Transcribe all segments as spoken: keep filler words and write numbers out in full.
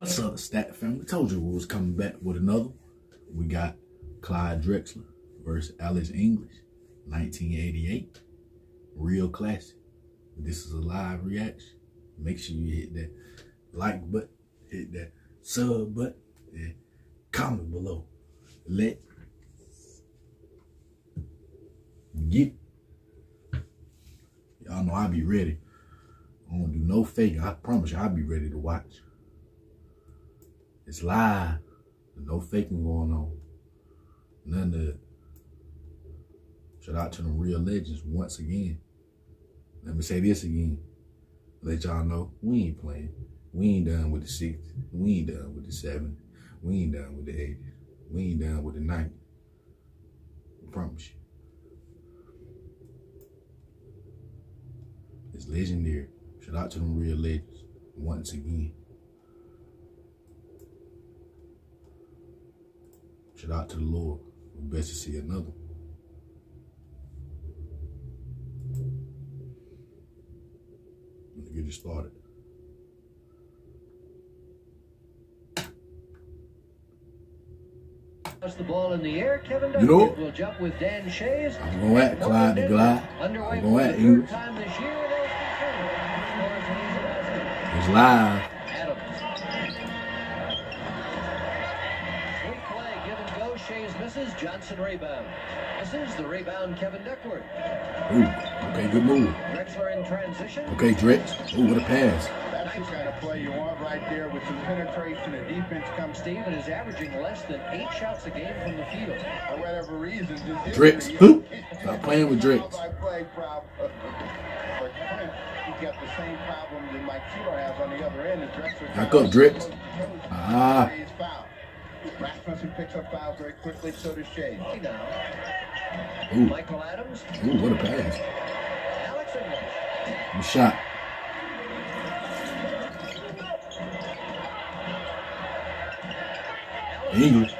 What's up, Stat Family? Told you we was coming back with another one. We got Clyde Drexler versus Alex English, nineteen eighty-eight. Real classic. This is a live reaction. Make sure you hit that like button, hit that sub button, and comment below. Let's get it. Y'all know I be ready. I don't do no faking. I promise you I'll be ready to watch. It's live. There's no faking going on. None of it. Shout out to the real legends once again. Let me say this again. Let y'all know we ain't playing. We ain't done with the sixties. We ain't done with the seventies. We ain't done with the eighties. We ain't done with the nineties. I promise you. It's legendary. Shout out to them real legends once again. Shout out to the Lord. We best to see another one. Let me get you started. That's the ball in the air. Kevin Duckworth will jump with Dan Shades. I'm going at Clyde to Glide. I'm going at English. It's live. Misses, Johnson rebound. This is the rebound, Kevin Duckworth. Ooh, okay, good move. Drexler in transition. Okay, Drex. Ooh, what a pass. That's the kind of play you want right there with some penetration and defense comes. Stephen is averaging less than eight shots a game from the field. For whatever reason, Drex. Who? Stop playing with Drex. You got the same problem that Mike Tudor has on the other end. Back up, Drex. Ah. Rasmussen picks up fouls very quickly, so does Shades. Ooh. Michael Adams. Ooh, what a pass. Alex English. Good shot. English.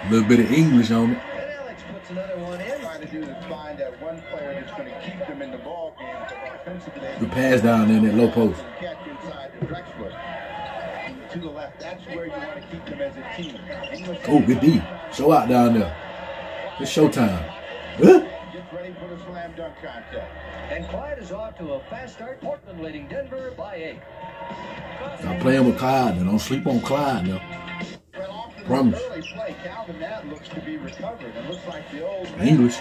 A little bit of English on it. And Alex puts another one in. Trying to do is find that one player that's going to keep them in the ball game. The pass down there in that low post. To the left. That's where you want to keep them as a team. Oh, good D. Show out down there. It's showtime. Huh? Get ready for the slam dunk contest. And Clyde is off to a fast start. Portland leading Denver by eight. I'm playing with Clyde, and don't sleep on Clyde now. Promise. Play, Calvin Natt looks to be recovered. It looks like the old English.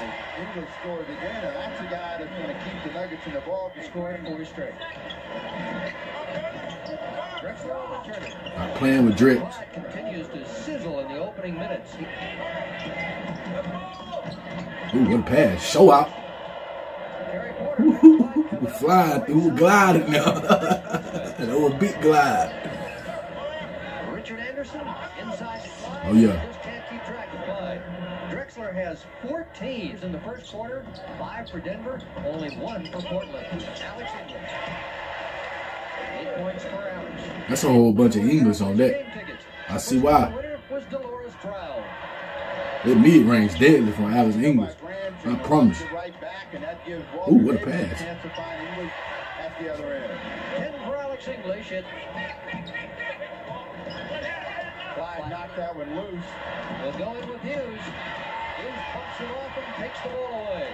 English scores again, and that's the guy that's going to keep the Nuggets in the ball for scoring four straight. Not playing with Drake. Continues to sizzle in the opening minutes. Ooh, what a pass. Show out. Terry Porter. Flying through, gliding now. That was a big glide. Richard Anderson, inside. Oh, yeah. Just can't keep track of Clyde. Drexler has fourteen in the first quarter, five for Denver, only one for Portland. Alex English. That's a whole bunch of English on that. I see why. That mid-range deadly from Alex English. I promise you. Ooh, what a pass. Clyde knocked that one loose. We'll go in with Hughes. Hughes pumps it off and takes the ball away.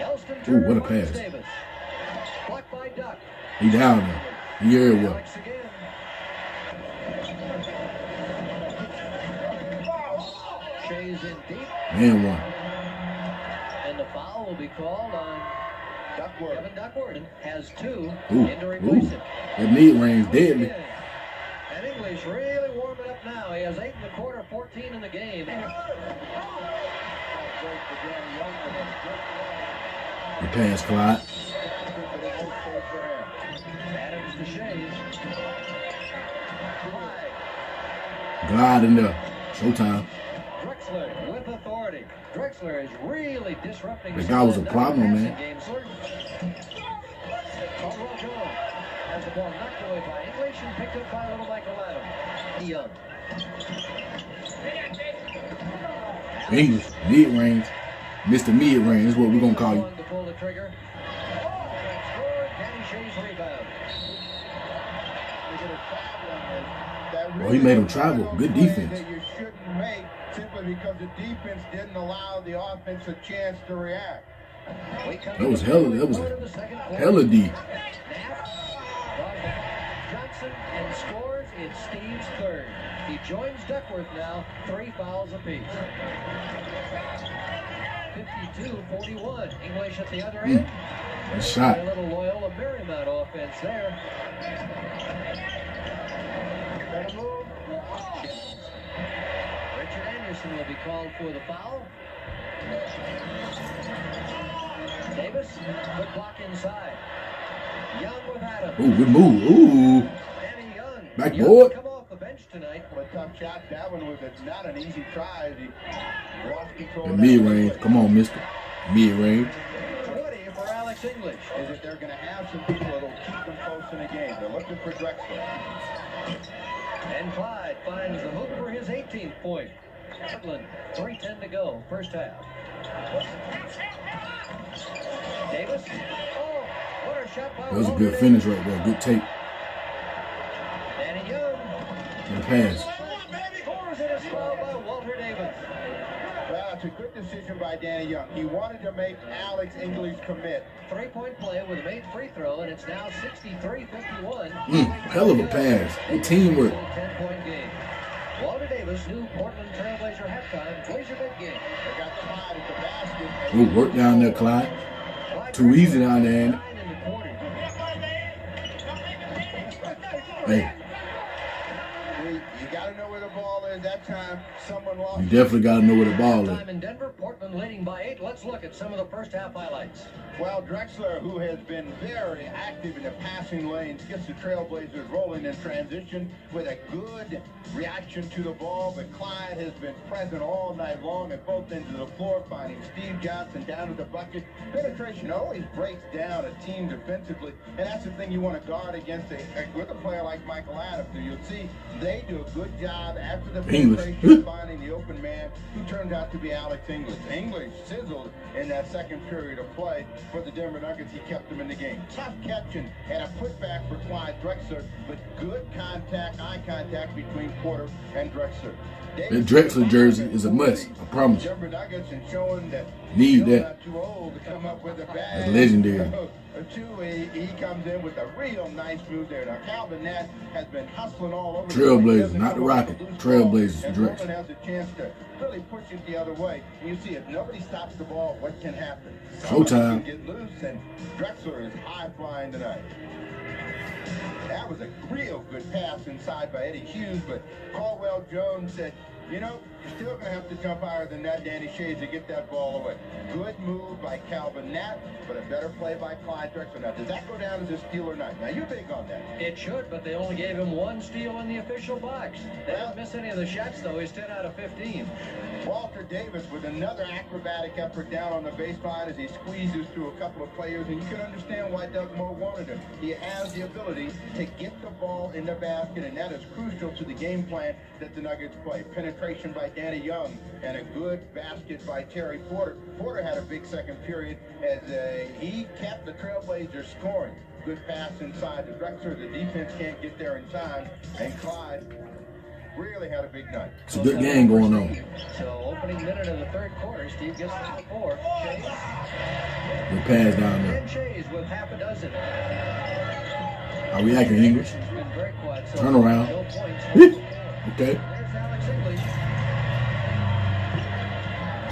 Elston Turner. Ooh, what a pass. Blocked by Duck. He down there. He very well. Shays in deep. And one. And the foul will be called on Duckworth. Kevin Duckworth has two. Ooh, in to replace ooh. It. That mid-range deadly. And English really warming up now. He has eight in the quarter, fourteen in the game. The pass, Clyde. Adams to Shades. Gliding up. Showtime. Drexler with authority. Drexler is really disrupting. This guy was a problem, man. Caldwell Jones has the ball knocked away by English and picked up by little Michael Adams. Young. English, mid-range. Mister Mid-range is what we're going to call you. To pull the trigger. Danny Shades rebound. Well, he made him travel. Good defense. That you shouldn't make simply because the defense didn't allow the offense a chance to react. That was hella. That was hella deep. Johnson and scores in Steve's third. He joins Duckworth now. Three fouls apiece. fifty-two forty-one. English at the other end. Mm. Good shot. A little Loyola Marymount offense there. Better move. Richard Anderson will be called for the foul. Davis, good block inside. Young with Adams. Ooh, good move. Ooh. Danny Young. Backboard. Young come off the bench tonight. What a tough shot. That one was a, not an easy try. The mid-range. Come on, mister. Mid-range. twenty for Alex English. Is that they're going to have some people that will keep them close in the game. They're looking for Drexler. And Clyde finds the hook for his eighteenth point. Portland, three ten to go, first half. Davis. Oh, what a shot by That was a good finish right there. Good tape. Danny Young. And pass. Scores in his foul by Walter Davis. Well, it's a good decision by Danny Young. He wanted to make Alex English commit. Three-point play with a made free throw, and it's now sixty-three fifty-one. Mm, hell of a pass. Good teamwork. ten-point game. Walter Davis, new Portland Trailblazer halftime, Blazer mid-game. They got Clyde at the basket. Good work down there, Clyde. Too easy down there. Hey. You got to know where the ball is. That time, someone lost. You definitely got to know where the ball is. Time in Denver, Portland leading by eight. Let's look at some of the first half highlights. Well, Drexler, who has been very active in the passing lanes, gets the Trailblazers rolling in transition with a good reaction to the ball. But Clyde has been present all night long at both ends of the floor, finding Steve Johnson down at the bucket. Penetration always breaks down a team defensively, and that's the thing you want to guard against a, a, with a player like Michael Adams. So you'll see they do a good job after the penetration finding the open man, who turned out to be Alex English. English sizzled in that second period of play for the Denver Nuggets. He kept them in the game. Tough catching and a putback for Clyde Drexler, but good contact, eye contact between Porter and Drexler. The Drexler jersey is a must, I promise. Denver Nuggets and showing that need that. That's legendary. He, he comes in with a real nice move there. Now, Calvin Natt has been hustling all over. Trailblazers, not the Rocket. Trailblazers, and Drexler has a chance to really push it the other way. And you see, if nobody stops the ball, what can happen? Showtime. Get loose, and Drexler is high flying tonight. That was a real good pass inside by Eddie Hughes, but Caldwell Jones said, you know, you're still going to have to jump higher than that, Danny Shades, to get that ball away. Good move by Calvin Natt, but a better play by Clyde Drexler. Now, does that go down as a steal or not? Now, you think on that. It should, but they only gave him one steal in the official box. They well, didn't miss any of the shots, though. He's ten out of fifteen. Walter Davis with another acrobatic effort down on the baseline as he squeezes through a couple of players, and you can understand why Doug Moe wanted him. He has the ability to get the ball in the basket, and that is crucial to the game plan that the Nuggets play. Penetration by Danny Young and a good basket by Terry Porter. Porter had a big second period as uh, he kept the Trailblazers scoring. Good pass inside to Drexler. The defense can't get there in time, and Clyde really had a big night. It's a good game going on. So opening minute of the third quarter, Steve gets the four. The pass down there. Shades with half a dozen. Are we acting English? Turn around. Okay.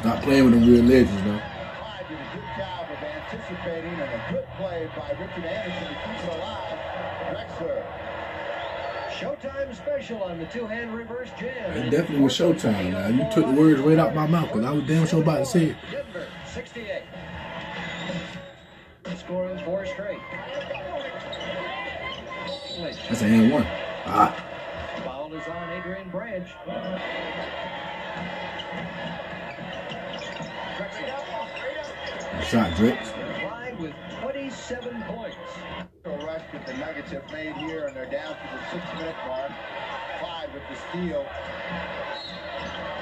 Not playing with them real legends, though. Clyde did a good job of anticipating, and a good play by Richard Anderson to keep it alive. Drexler. Showtime special on the two-hand reverse jam. It definitely was showtime. Now you took the words right out my mouth, because I was damn sure about to say it. Denver, sixty-eight. Scoring four straight. That's a hand one. Ah. Foul is on Adrian Branch. Shot, Drix. Clyde with twenty-seven points. The rush that the Nuggets have made here, and they're down to the six-minute mark. Clyde with the steal.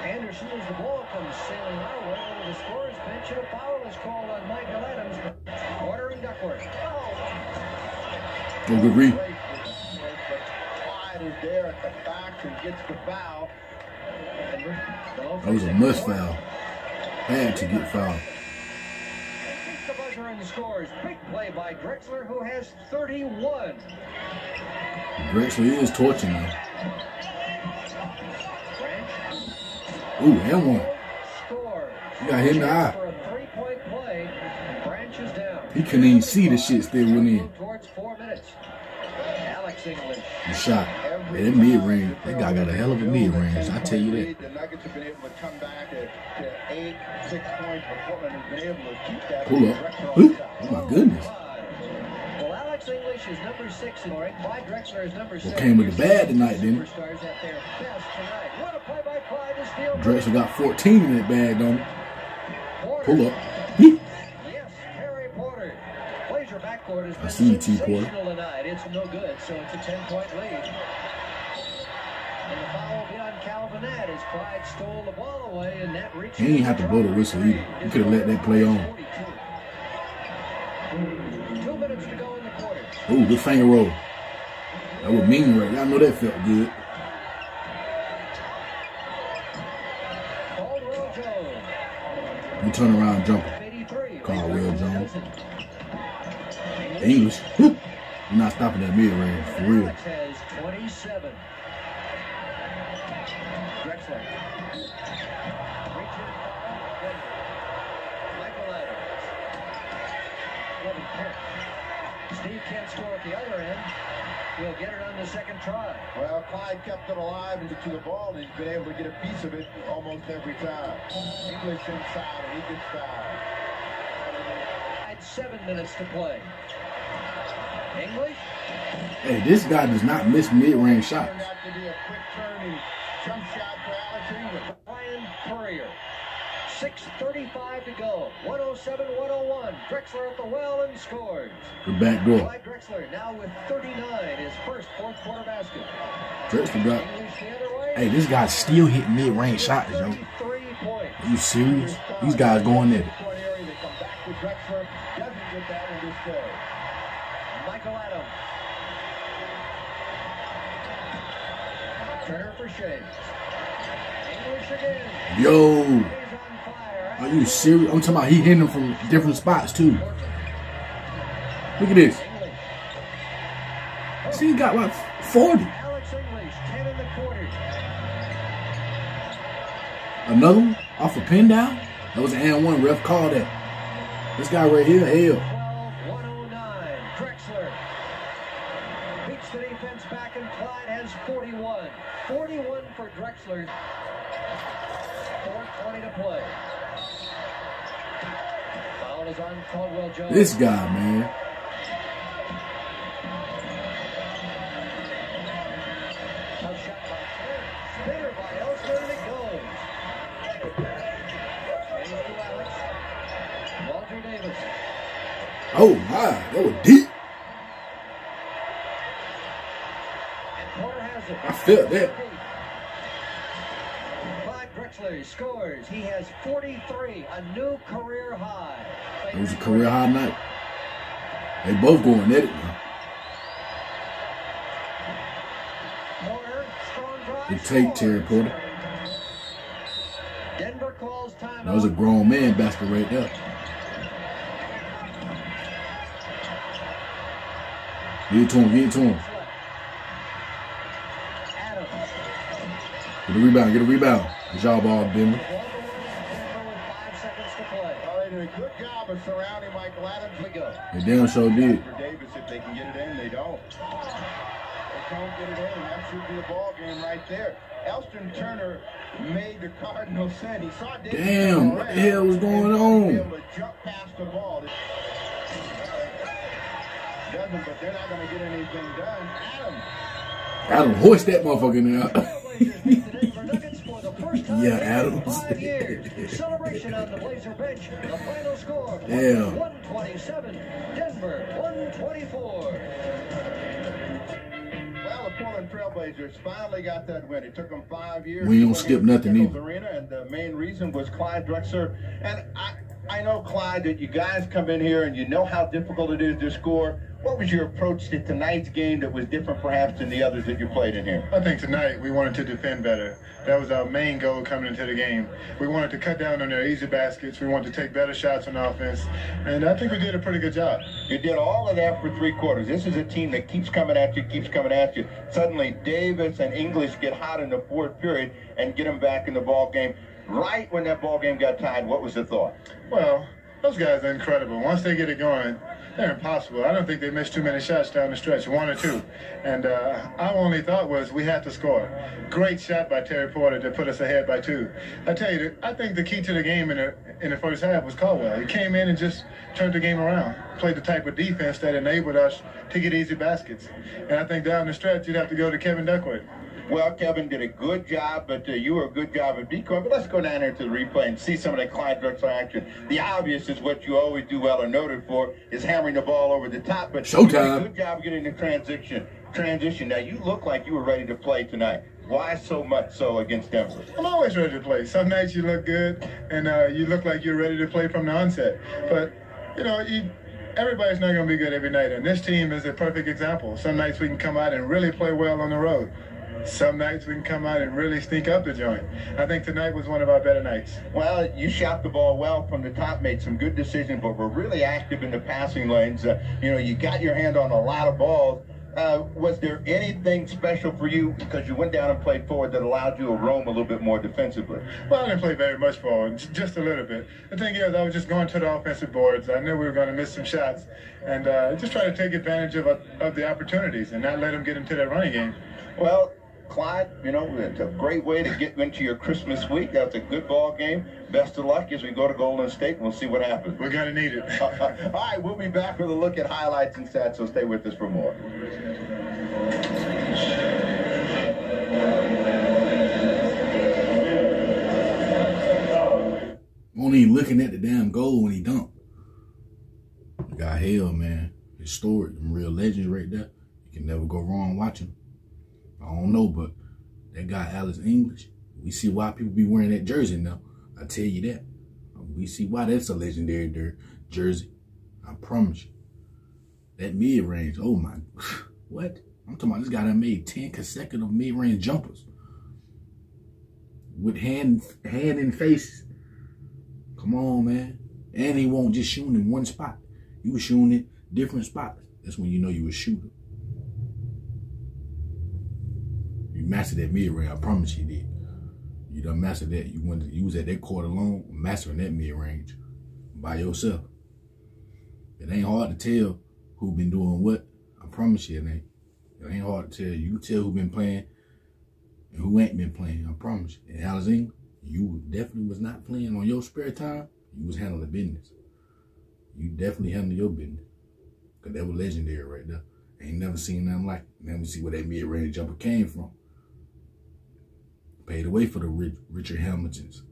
Anderson, as the ball comes sailing our way over the scorer's bench, and a foul is called on Michael Adams. Porter and Duckworth. Oh, good read. Drexler's there at the box and gets the foul. That was a must foul. Had to get fouled. Kicks the buzzer and scores. Big play by Drexler, who has thirty-one. Drexler is torching him. Ooh, and one. You got hit in the eye. He couldn't even see the shit still went in. The shot. Man, that mid-range, that guy got a hell of a mid-range. I tell you that. The Nuggets have been able to come back to eight, six points. Portland has been able to keep that. Pull up. Ooh, oh my goodness. Well, Alex English is number six in rank. Clyde Drexler is number six. Well, came with the bad tonight, didn't it? Drexler got fourteen in that bag, don't it? Pull up. I see you, T. Porter. It's no good, so it's a ten-point lead. And the foul will be on Calvin Natt as Clyde stole the ball away, and Natt reached. He didn't have to blow the whistle either. He could have let that play on. Two minutes to go in the quarter. Ooh, good finger roll. That was mean right. Y'all know that felt good. Caldwell Jones. You turn around, jumper. Caldwell Jones. English. You're not stopping that mid range for real. Alex has twenty-seven. Drexler. Richard. Michael Adams. Steve can't score at the other end. He'll get it on the second try. Well, Clyde kept it alive and to the ball, and he's been able to get a piece of it almost every time. English inside, and he gets fouled. Seven minutes to play. English. Hey, this guy does not miss mid-range shots. That to be a quick turning jump shot for Alex English. Brian Courier. six thirty-five to go. one oh seven one oh one. Drexler at the well and scores. The back door. Clyde Drexler now with thirty-nine. His first fourth quarter basket. Drexler got. Hey, this guy's still hitting mid-range shots, yo. Are you serious? These guys going there. Drexler doesn't get that in this day. Michael Adams. Turner for Shades. English again. Yo. Are you serious? I'm talking about he hitting him from different spots, too. Look at this. See, he got like forty. Alex English, ten in the quarter. Another one off a pin down? That was an and one. Ref called that. This guy right here, hell. twelve one oh nine. Drexler beats the defense back, and Clyde has forty-one. forty-one for Drexler. four twenty to play. Foul is on Caldwell Jones. This guy, man. Tough shot by Turner. Spinner by Elston, and it goes. Change to Alex. Walter Davis. Oh my, that was deep. And Porter has it. I felt that. Clyde Drexler scores. He has forty-three, a new career high. It was a career high night. They both going at it now. Porter, strong drive. Good take, Terry Porter. Denver calls timeout. That was a grown man basket right there. Get it to him, get it to him. Get a rebound, get a rebound. Good job, all Denver. Good job of surrounding Michael Adams. We go. They damn sure did. For Davis, if they can get it in, they don't. They can't get it in. That should be the ball game right there. Elston Turner made the cardinal sin. He saw Davis. Damn, what the hell was going on? He was able to jump past the ball. Doesn't, but they're not going to get anything done. Adams. Adam, hoist that motherfucker now. Yeah, Adams. Celebration on the Blazer bench. The final score. Damn. one twenty-seven. Denver, one twenty-four. Well, the Portland Trail Blazers finally got that win. It took them five years. We don't skip nothing either. Arena, and the main reason was Clyde Drexler. And I... I know, Clyde, that you guys come in here and you know how difficult it is to score. What was your approach to tonight's game that was different perhaps than the others that you played in here? I think tonight we wanted to defend better. That was our main goal coming into the game. We wanted to cut down on their easy baskets. We wanted to take better shots on offense. And I think we did a pretty good job. You did all of that for three quarters. This is a team that keeps coming at you, keeps coming at you. Suddenly Davis and English get hot in the fourth period and get them back in the ball game. Right when that ball game got tied, what was the thought? Well, those guys are incredible. Once they get it going, they're impossible. I don't think they missed too many shots down the stretch, one or two. And uh, our only thought was we had to score. Great shot by Terry Porter to put us ahead by two. I tell you, I think the key to the game in the, in the first half was Caldwell. He came in and just turned the game around, played the type of defense that enabled us to get easy baskets. And I think down the stretch, you'd have to go to Kevin Duckworth. Well, Kevin did a good job, but uh, you were a good job of decoy. But let's go down here to the replay and see some of that Clyde Drexler action. The obvious is what you always do well or noted for, is hammering the ball over the top. But you did a good job getting the transition. Transition. Now, you look like you were ready to play tonight. Why so much so against Denver? I'm always ready to play. Some nights you look good, and uh, you look like you're ready to play from the onset. But, you know, you... everybody's not going to be good every night, and this team is a perfect example. Some nights we can come out and really play well on the road. Some nights we can come out and really stink up the joint. I think tonight was one of our better nights. Well, you shot the ball well from the top, made some good decisions, but were really active in the passing lanes. Uh, you know, you got your hand on a lot of balls. Uh, was there anything special for you, because you went down and played forward, that allowed you to roam a little bit more defensively? Well, I didn't play very much forward, just a little bit. The thing is, I was just going to the offensive boards. I knew we were going to miss some shots. And uh, just try to take advantage of, of the opportunities and not let them get into that running game. Well, Clyde, you know, it's a great way to get into your Christmas week. That's a good ball game. Best of luck as we go to Golden State, and we'll see what happens. We're going to need it. All right, we'll be back with a look at highlights and stats, so stay with us for more. Won't even looking at the damn goal when he dunked. Got hell, man. Historic. Them real legends right there. You can never go wrong watching. I don't know, but that guy Alex English, we see why people be wearing that jersey now. I tell you that. We see why that's a legendary jersey. I promise you. That mid-range, oh my, what? I'm talking about this guy that made ten consecutive mid-range jumpers. With hand, hand and face. Come on, man. And he won't just shoot in one spot. You were shooting in different spots. That's when you know you were shooting. You mastered that mid-range, I promise you did. You done mastered that. You went to, you was at that quarter long, mastering that mid-range by yourself. It ain't hard to tell who been doing what. I promise you it ain't. It ain't hard to tell. You tell who been playing and who ain't been playing, I promise you. And Alex English, you definitely was not playing on your spare time. You was handling business. You definitely handled your business. Because that was legendary right there. Ain't never seen nothing like it. Now we see where that mid-range jumper came from. Paid away for the Rich, Richard Hamiltons.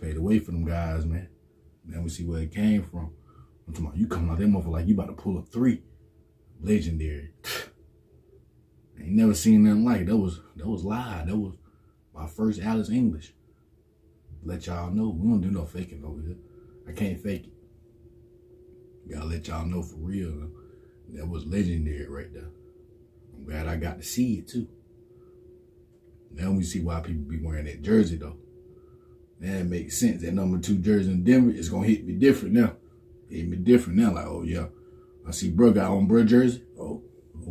Paid away for them guys, man. Now we see where it came from. I'm talking about you coming out that motherfucker like you about to pull up three. Legendary. Ain't never seen nothing like it. That was, that was live. That was my first Alex English. Let y'all know. We don't do no faking over here. I can't fake it. Gotta let y'all know for real. That was legendary right there. I'm glad I got to see it too. Now we see why people be wearing that jersey, though. That makes sense. That number two jersey in Denver is going to hit me different now. Hit me different now. Like, oh, yeah. I see bro got on bro jersey. Oh,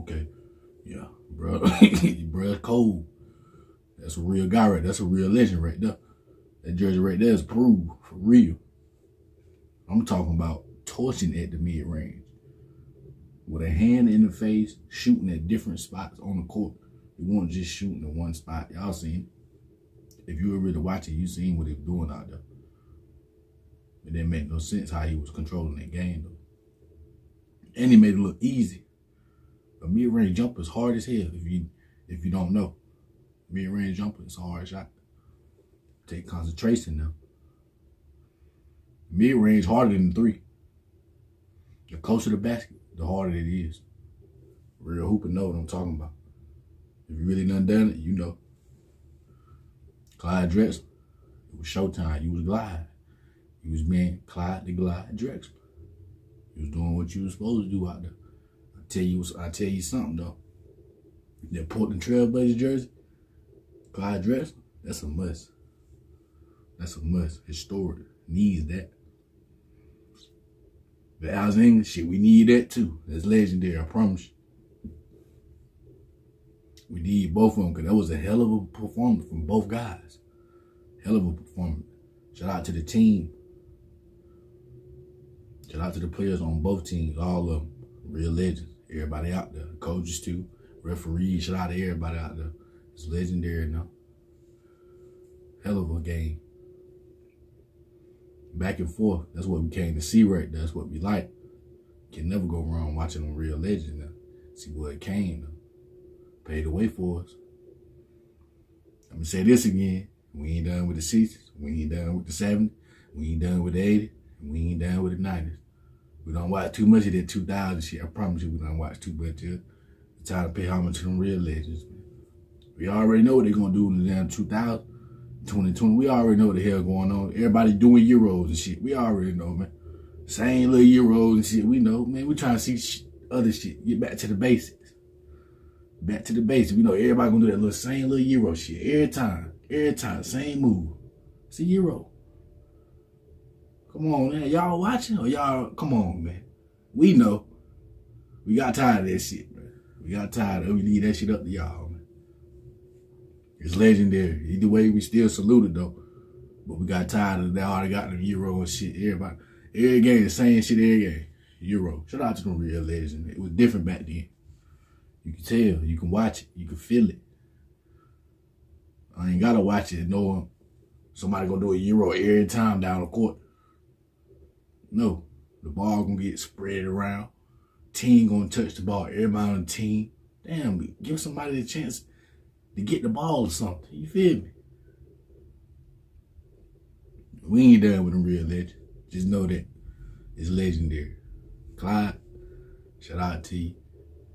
okay. Yeah, bro. Bruh cold. That's a real guy right there. That's a real legend right there. That jersey right there is proved for real. I'm talking about torching at the mid-range. With a hand in the face, shooting at different spots on the court. You weren't just shooting in one spot. Y'all seen it. If you were really watching, you seen what he was doing out there. It didn't make no sense how he was controlling that game, though. And he made it look easy. A mid-range jumper is hard as hell if you if you don't know. Mid-range jumper is a hard shot. Take concentration now. Mid-range harder than three. The closer the basket, the harder it is. Real hooper know what I'm talking about. If you really done done it, you know. Clyde Drexler, it was showtime. You was glide. You was being Clyde the Glide Drexler. You was doing what you was supposed to do out there. I tell you, I tell you something though. That Portland Trail Blazers jersey, Clyde Drexler, that's a must. That's a must. Historic needs that. The Alex English shit, we need that too. That's legendary, I promise you. We need both of them, because that was a hell of a performance from both guys. Hell of a performance. Shout out to the team. Shout out to the players on both teams, all of them. Real legends. Everybody out there. Coaches too. Referees. Shout out to everybody out there. It's legendary now. Hell of a game. Back and forth. That's what we came to see right there. That's what we like. Can never go wrong watching them real legends now. See where it came though. Paid the way for us. I'm gonna say this again. We ain't done with the sixties. We ain't done with the seventies. We ain't done with the eighties. We ain't done with the nineties. We don't watch too much of that two thousand shit. I promise you, we don't watch too much of it. It's time to pay homage to them real legends. We already know what they're gonna do in the damn two thousand. twenty twenty, we already know what the hell going on. Everybody doing Euros and shit. We already know, man. Same little Euros and shit. We know, man. We trying to see sh other shit. Get back to the basics. Back to the basics. We know everybody gonna do that little same little Euro shit every time. Every time, same move. It's a Euro. Come on, man. Y'all watching or y'all? Come on, man. We know. We got tired of that shit, man. We got tired of it. We leave that shit up to y'all. It's legendary. Either way, we still saluted though. But we got tired of that. All they got them Euro and shit. Everybody, every game, the same shit every game. Euro. Shout out to them real legends. It was different back then. You can tell. You can watch it. You can feel it. I ain't gotta watch it and know somebody gonna do a Euro every time down the court. No. The ball gonna get spread around. Team gonna touch the ball. Everybody on the team. Damn, give somebody the chance to get the ball or something. You feel me? We ain't done with them real legends. Just know that it's legendary. Clyde, shout out to you.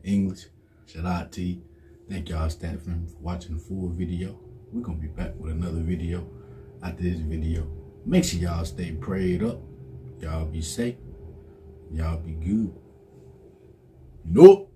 English, shout out to you. Thank y'all staff members for watching the full video. We're going to be back with another video after this video. Make sure y'all stay prayed up. Y'all be safe. Y'all be good. Nope.